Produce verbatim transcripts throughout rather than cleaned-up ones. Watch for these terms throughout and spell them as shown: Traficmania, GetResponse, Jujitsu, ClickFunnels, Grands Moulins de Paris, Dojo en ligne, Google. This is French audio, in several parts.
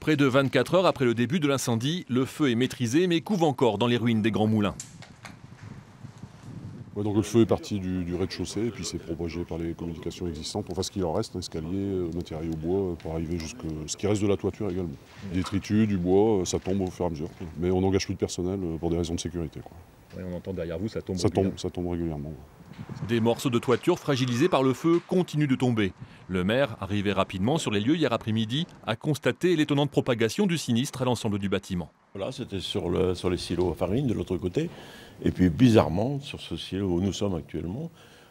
Près de vingt-quatre heures après le début de l'incendie, le feu est maîtrisé mais couve encore dans les ruines des Grands Moulins. Ouais, donc le feu est parti du, du rez-de-chaussée et puis s'est propagé par les communications existantes. Enfin, ce qu'il en reste, un escalier, matériaux bois, pour arriver jusqu'à ce qui reste de la toiture également. Des détritus, du bois, ça tombe au fur et à mesure. Mais on n'engage plus de personnel pour des raisons de sécurité, quoi. Ouais, on entend derrière vous, ça tombe ça tombe, ça tombe régulièrement. Ouais. Des morceaux de toiture fragilisés par le feu continuent de tomber. Le maire, arrivé rapidement sur les lieux hier après-midi, a constaté l'étonnante propagation du sinistre à l'ensemble du bâtiment. Voilà, c'était sur, le, sur les silos à farine de l'autre côté. Et puis bizarrement, sur ce silo où nous sommes actuellement,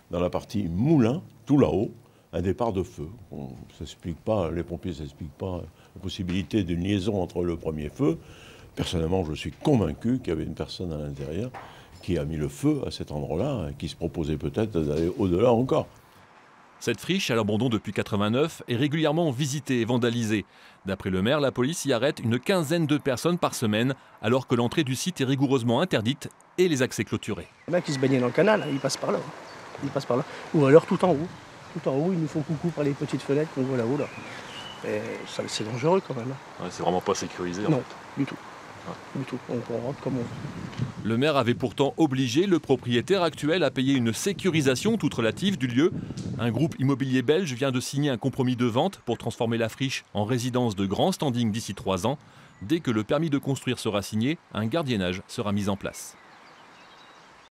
dans la partie moulin, tout là-haut, un départ de feu. On s'explique pas, les pompiers ne s'expliquent pas la possibilité d'une liaison entre le premier feu. Personnellement, je suis convaincu qu'il y avait une personne à l'intérieur qui a mis le feu à cet endroit-là et qui se proposait peut-être d'aller au-delà encore. Cette friche, à l'abandon depuis quatre-vingt-neuf, est régulièrement visitée et vandalisée. D'après le maire, la police y arrête une quinzaine de personnes par semaine, alors que l'entrée du site est rigoureusement interdite et les accès clôturés. Il y en a qui se baignaient dans le canal, ils passent par là. Ils passent par là. Ou alors tout en haut. Tout en haut, ils nous font coucou par les petites fenêtres qu'on voit là-haut. Là. C'est dangereux quand même. Ouais, c'est vraiment pas sécurisé en fait. Non, du tout. Du tout. On rentre comme on... Le maire avait pourtant obligé le propriétaire actuel à payer une sécurisation toute relative du lieu. Un groupe immobilier belge vient de signer un compromis de vente pour transformer la friche en résidence de grand standing d'ici trois ans. Dès que le permis de construire sera signé, un gardiennage sera mis en place.